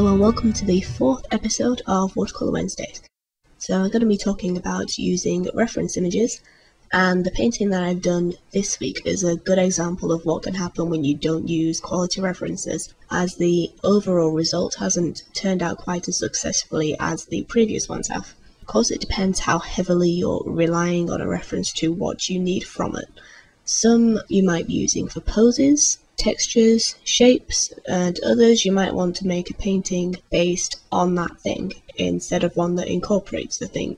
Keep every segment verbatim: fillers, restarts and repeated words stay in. Hello and welcome to the fourth episode of Watercolor Wednesdays. So I'm going to be talking about using reference images, and the painting that I've done this week is a good example of what can happen when you don't use quality references, as the overall result hasn't turned out quite as successfully as the previous ones have. Of course, it depends how heavily you're relying on a reference to what you need from it. Some you might be using for poses, textures, shapes, and others you might want to make a painting based on that thing instead of one that incorporates the thing.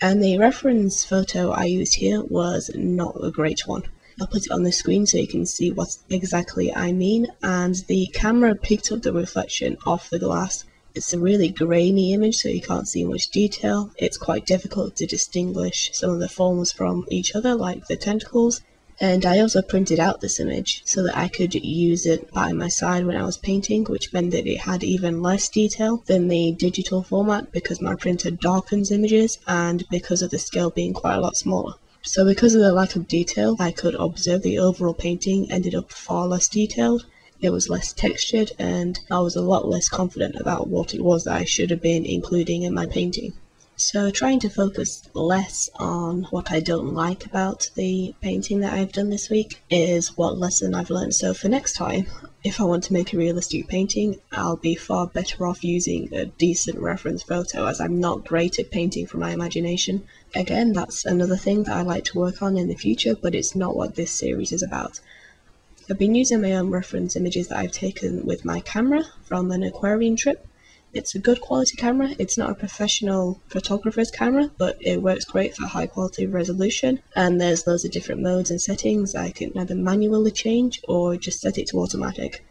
And the reference photo I used here was not a great one. I'll put it on the screen so you can see what exactly I mean, and the camera picked up the reflection off the glass. It's a really grainy image, so you can't see much detail. It's quite difficult to distinguish some of the forms from each other, like the tentacles. And I also printed out this image so that I could use it by my side when I was painting, which meant that it had even less detail than the digital format because my printer darkens images and because of the scale being quite a lot smaller. So because of the lack of detail, I could observe the overall painting ended up far less detailed, it was less textured, and I was a lot less confident about what it was that I should have been including in my painting. So trying to focus less on what I don't like about the painting that I've done this week is what lesson I've learned. So for next time, if I want to make a realistic painting, I'll be far better off using a decent reference photo, as I'm not great at painting from my imagination. Again, that's another thing that I like to work on in the future, but it's not what this series is about. I've been using my own reference images that I've taken with my camera from an aquarium trip. It's a good quality camera. It's not a professional photographer's camera, but it works great for high quality resolution, and there's loads of different modes and settings I can either manually change or just set it to automatic.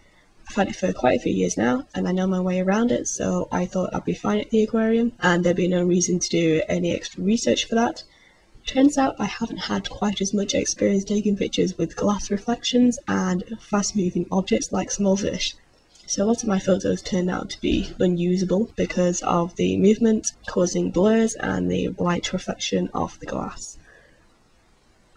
I've had it for quite a few years now and I know my way around it, so I thought I'd be fine at the aquarium and there'd be no reason to do any extra research for that. Turns out I haven't had quite as much experience taking pictures with glass reflections and fast moving objects like small fish. So a lot of my photos turned out to be unusable because of the movement causing blurs and the light reflection off the glass.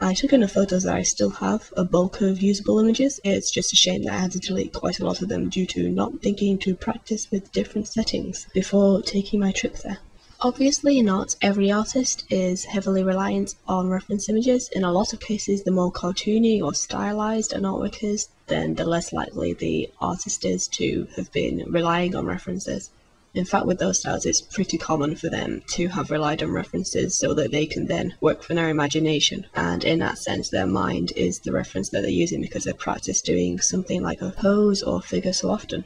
I took enough photos that I still have a bulk of usable images. It's just a shame that I had to delete quite a lot of them due to not thinking to practice with different settings before taking my trip there. Obviously, not every artist is heavily reliant on reference images. In a lot of cases, the more cartoony or stylized an artwork is, then the less likely the artist is to have been relying on references. In fact, with those styles, it's pretty common for them to have relied on references so that they can then work from their imagination. And in that sense, their mind is the reference that they're using because they've practiced doing something like a pose or figure so often.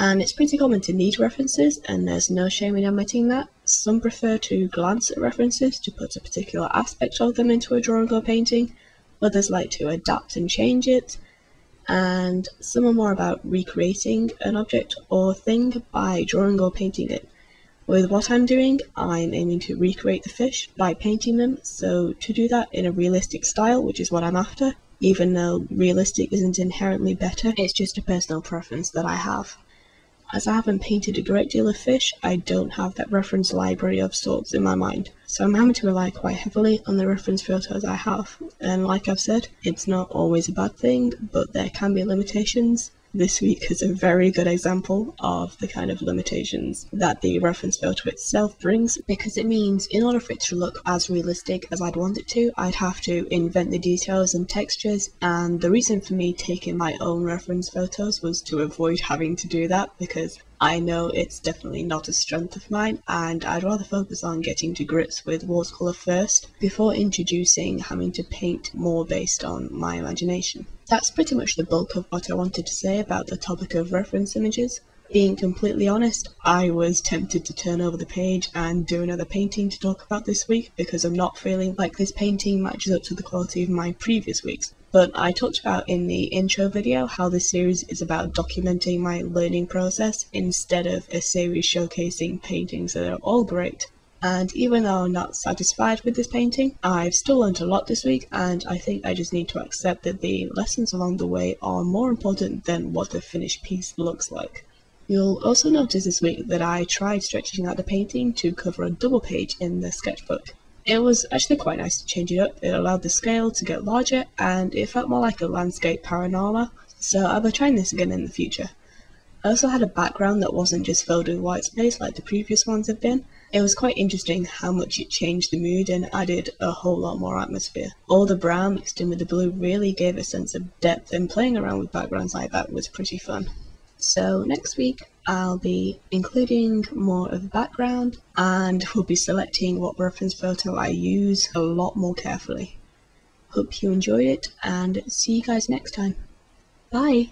And it's pretty common to need references, and there's no shame in admitting that. Some prefer to glance at references to put a particular aspect of them into a drawing or painting, others like to adapt and change it, and some are more about recreating an object or thing by drawing or painting it. With what I'm doing, I'm aiming to recreate the fish by painting them, so to do that in a realistic style, which is what I'm after, even though realistic isn't inherently better, it's just a personal preference that I have. As I haven't painted a great deal of fish, I don't have that reference library of sorts in my mind, so I'm having to rely quite heavily on the reference photos I have. And like I've said, it's not always a bad thing, but there can be limitations. This week is a very good example of the kind of limitations that the reference photo itself brings, because it means in order for it to look as realistic as I'd want it to, I'd have to invent the details and textures, and the reason for me taking my own reference photos was to avoid having to do that, because I know it's definitely not a strength of mine, and I'd rather focus on getting to grips with watercolour first before introducing having to paint more based on my imagination. That's pretty much the bulk of what I wanted to say about the topic of reference images. Being completely honest, I was tempted to turn over the page and do another painting to talk about this week because I'm not feeling like this painting matches up to the quality of my previous weeks. But I talked about in the intro video how this series is about documenting my learning process instead of a series showcasing paintings that are all great. And even though I'm not satisfied with this painting, I've still learned a lot this week, and I think I just need to accept that the lessons along the way are more important than what the finished piece looks like. You'll also notice this week that I tried stretching out the painting to cover a double page in the sketchbook. It was actually quite nice to change it up. It allowed the scale to get larger and it felt more like a landscape panorama, so I'll be trying this again in the future. I also had a background that wasn't just filled with white space like the previous ones have been. It was quite interesting how much it changed the mood and added a whole lot more atmosphere. All the brown mixed in with the blue really gave a sense of depth, and playing around with backgrounds like that was pretty fun. So next week I'll be including more of the background and will be selecting what reference photo I use a lot more carefully. Hope you enjoyed it and see you guys next time. Bye!